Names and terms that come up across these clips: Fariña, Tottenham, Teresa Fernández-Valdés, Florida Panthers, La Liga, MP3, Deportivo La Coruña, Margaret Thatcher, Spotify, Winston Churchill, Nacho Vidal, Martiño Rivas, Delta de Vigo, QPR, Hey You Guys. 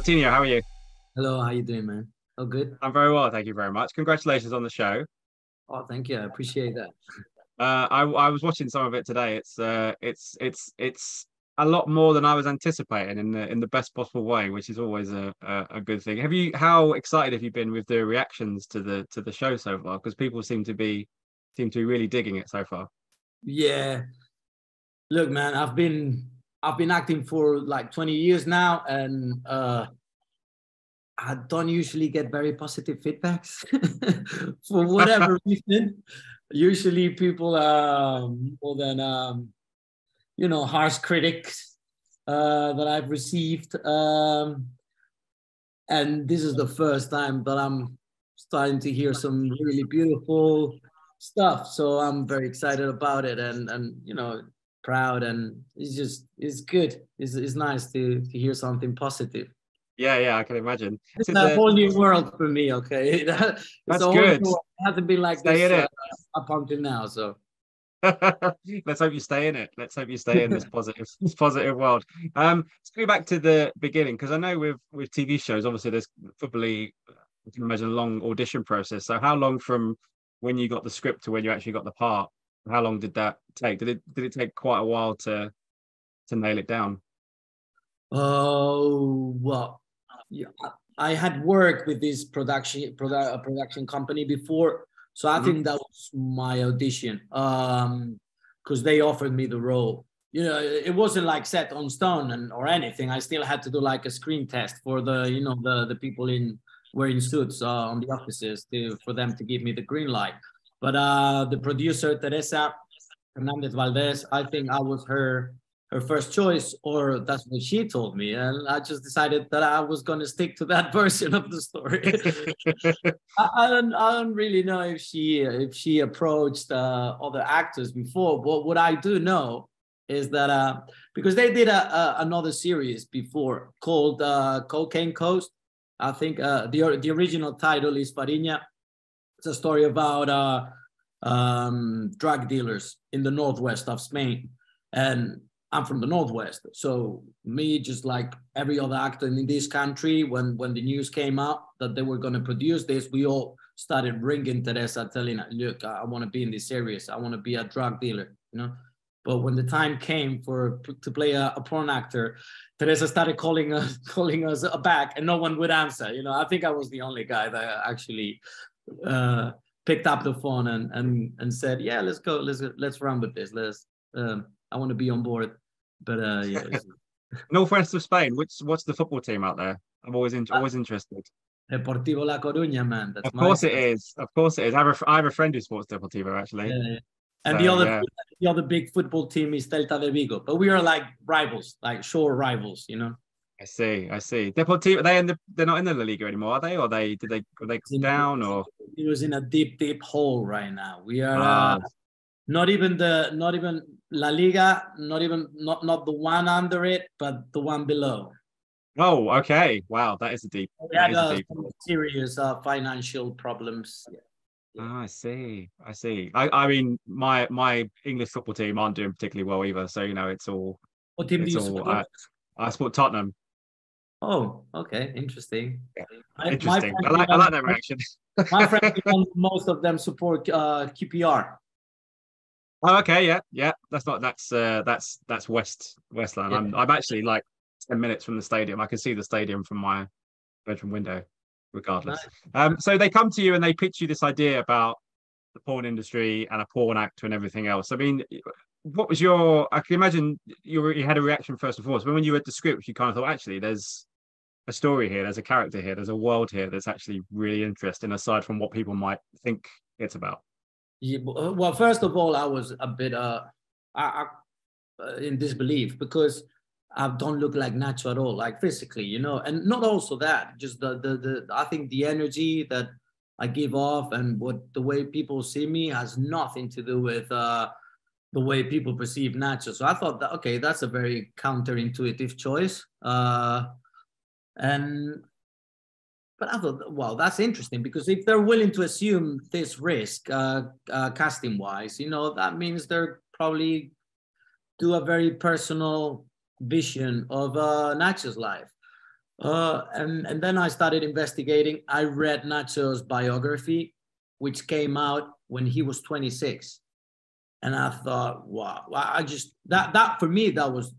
Martiño, how are you? Hello, how are you doing, man? Oh, good. I'm very well, thank you very much. Congratulations on the show. Oh, thank you. I appreciate that. I was watching some of it today. It's a lot more than I was anticipating in the best possible way, which is always a good thing. How excited have you been with the reactions to the show so far? Because people seem to be really digging it so far. Yeah. Look, man, I've been acting for like 20 years now, and I don't usually get very positive feedbacks for whatever reason. Usually people are more than, you know, harsh critics that I've received. And this is the first time that I'm starting to hear some really beautiful stuff. So I'm very excited about it and you know, proud, and it's good. It's nice to hear something positive. Yeah, I can imagine. It's a whole new world for me, okay? That's good. It hasn't been like this up until now, so. Let's hope you stay in it. Let's hope you stay in this positive world. Let's go back to the beginning, because I know with TV shows, obviously there's probably, I can imagine, a long audition process. So how long from when you got the script to when you actually got the part, how long did that take? Did it take quite a while to nail it down? Oh, well, yeah, I had worked with this production company before, so I think that was my audition, because they offered me the role. You know, it wasn't like set on stone or anything. I still had to do like a screen test for the people wearing suits on the offices for them to give me the green light. But the producer, Teresa Fernández-Valdés, I think I was her first choice, or that's what she told me. And I just decided that I was going to stick to that version of the story. I don't really know if she approached other actors before, but what I do know is that, because they did another series before called Cocaine Coast. I think the original title is Fariña. It's a story about drug dealers in the northwest of Spain. And I'm from the Northwest, so me, just like every other actor in this country, when the news came out that they were going to produce this, we all started ringing Teresa, telling her, look, I want to be in this series. I want to be a drug dealer, you know? But when the time came to play a porn actor, Teresa started calling us back, and no one would answer. You know, I think I was the only guy that actually picked up the phone and said, yeah, let's run with this. I want to be on board, but yeah. Northwest of Spain. What's the football team out there? I'm always interested. Deportivo La Coruña, man. That's of course it is. I have a friend who sports Deportivo, actually. Yeah. And so, the other big football team is Delta de Vigo, but we are like rivals, like shore rivals, you know. I see. Deportivo, they're not in the La Liga anymore, are they? Or are they down? Or it was in a deep hole right now. We are. Not even La Liga, not the one under it, but the one below. Oh, okay. Wow, that is a deep. We had serious financial problems. Yeah. Oh, I see. I mean, my English football team aren't doing particularly well either. So, you know, it's all. What team do you support? I support Tottenham. Oh, okay, interesting. Yeah. Interesting. I like that reaction. My friends, most of them support QPR. Oh, okay, yeah. That's Westland. Yeah. I'm actually like 10 minutes from the stadium. I can see the stadium from my bedroom window, regardless. Nice. So they come to you and they pitch you this idea about the porn industry and a porn actor and everything else. I mean, what was your? I can imagine you had a reaction first and foremost. But when you read the script, you kind of thought, actually, there's a story here, there's a character here, there's a world here that's actually really interesting, aside from what people might think it's about. Yeah, well, first of all, I was a bit in disbelief, because I don't look like Nacho at all, like physically, you know, and not also that, just the I think the energy that I give off and the way people see me has nothing to do with the way people perceive Nacho. So I thought that, okay, that's a very counterintuitive choice, But I thought, well, that's interesting, because if they're willing to assume this risk casting-wise, you know, that means they're probably do a very personal vision of Nacho's life. And then I started investigating. I read Nacho's biography, which came out when he was 26. And I thought, wow, I just, that for me, that was,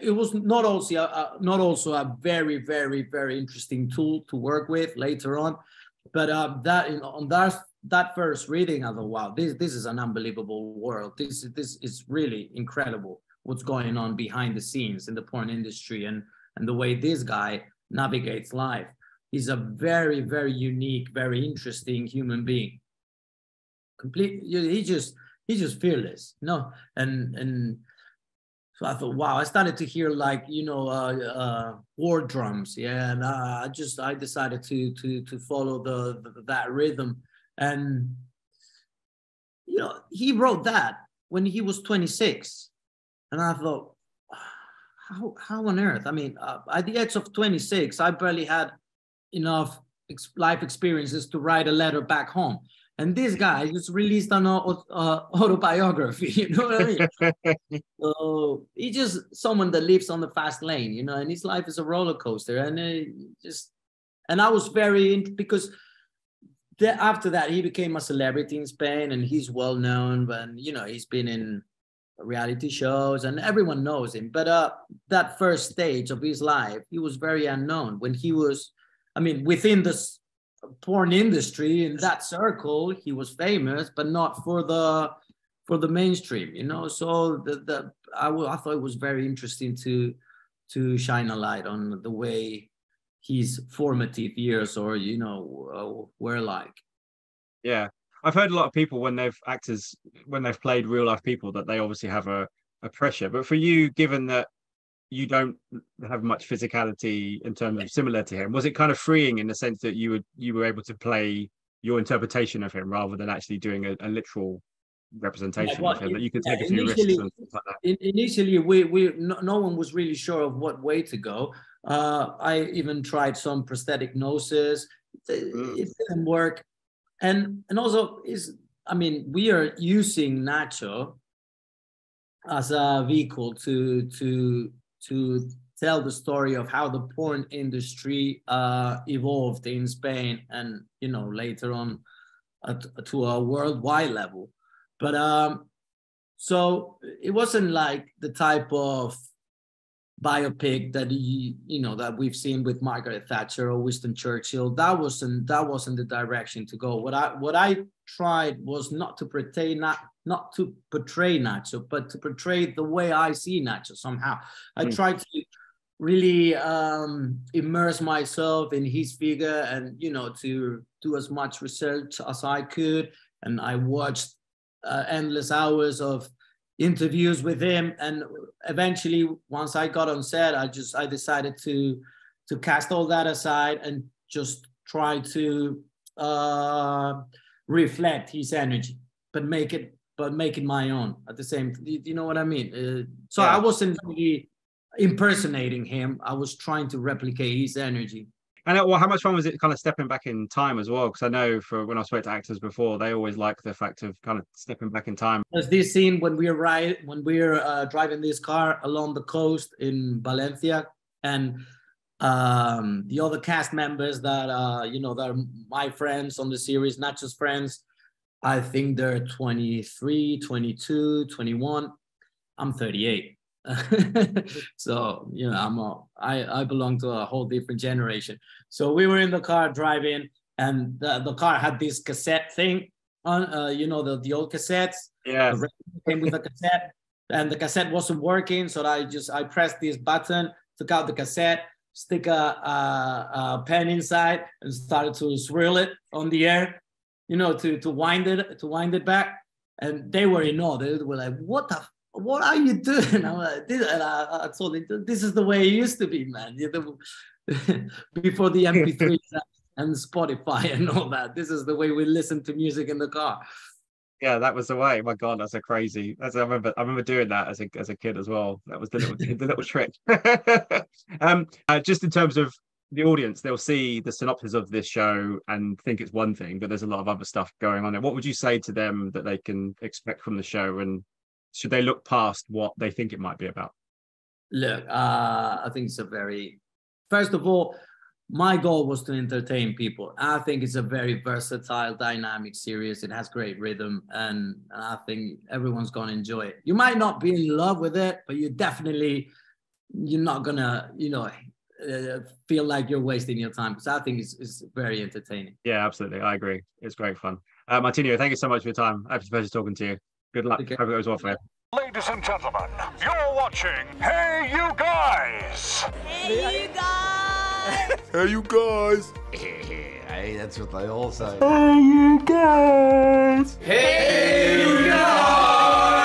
it was not also a very, very, very interesting tool to work with later on. But that, you know, on that first reading, I thought, wow, this is an unbelievable world. This is really incredible what's going on behind the scenes in the porn industry and the way this guy navigates life. He's a very, very unique, very interesting human being. He's just fearless, you know? And so I thought, wow, I started to hear, like, you know, war drums, yeah, and I decided to follow that rhythm. And, you know, he wrote that when he was 26. And I thought, how on earth? I mean, at the age of 26, I barely had enough life experiences to write a letter back home. And this guy just released an autobiography, you know what I mean? So he's just someone that lives on the fast lane, you know, and his life is a roller coaster. And I was because after that, he became a celebrity in Spain, and he's well known, but, you know, he's been in reality shows and everyone knows him. But that first stage of his life, he was very unknown. When he was, I mean, within this porn industry, in that circle, he was famous, but not for the mainstream, you know. So I thought it was very interesting to shine a light on the way his formative years, or, you know, were like. Yeah, I've heard a lot of people when they've played real life people, that they obviously have a pressure. But for you, given that you don't have much physicality in terms of similar to him, was it kind of freeing in the sense that you were able to play your interpretation of him rather than actually doing a literal representation of him, that you could take a few risks and things like that? Initially, no one was really sure of what way to go. I even tried some prosthetic noses. It didn't work. And also, we are using Nacho as a vehicle to tell the story of how the porn industry evolved in Spain, and, you know, later on to a worldwide level. But so it wasn't like the type of biopic that that we've seen with Margaret Thatcher or Winston Churchill. That wasn't the direction to go. What I tried was not to portray Nacho, but to portray the way I see Nacho somehow. I tried to really immerse myself in his figure, and, you know, to do as much research as I could. And I watched endless hours of interviews with him. And eventually, once I got on set, I decided to cast all that aside and just try to reflect his energy, but make it my own at the same, you know what I mean? So yeah. I wasn't really impersonating him. I was trying to replicate his energy. And how much fun was it kind of stepping back in time as well? Because I know when I spoke to actors before, they always like the fact of kind of stepping back in time. There's this scene when we're driving this car along the coast in Valencia, and the other cast members that are my friends on the series, Nacho's friends, I think they're 23, 22, 21. I'm 38. So, you know, I belong to a whole different generation. So we were in the car driving, and the car had this cassette thing on, the old cassettes. Yeah. Came with a cassette, and the cassette wasn't working. So I pressed this button, took out the cassette, stick a pen inside, and started to swirl it on the air, you know, to wind it back. And they were in awe. They were like, what are you doing? I'm like, I told them, this is the way it used to be, man. Before the MP3 and Spotify and all that, this is the way we listened to music in the car. Yeah, that was the way. My God, that's so crazy. I remember doing that as a kid as well. That was the little trick. Just in terms of the audience, they'll see the synopsis of this show and think it's one thing, but there's a lot of other stuff going on there. What would you say to them that they can expect from the show, and should they look past what they think it might be about? Look, I think it's a very First of all, my goal was to entertain people. I think it's a very versatile, dynamic series. It has great rhythm, and I think everyone's going to enjoy it. You might not be in love with it, but you're not going to, feel like you're wasting your time, because I think it's very entertaining. Yeah, absolutely. I agree. It's great fun. Martiño, thank you so much for your time. It's a pleasure talking to you. Good luck. Okay. Hope it goes well for you. Ladies and gentlemen, you're watching Hey You Guys! Hey You Guys! Hey You Guys! Hey, that's what they all say. Hey You Guys! Hey You Guys!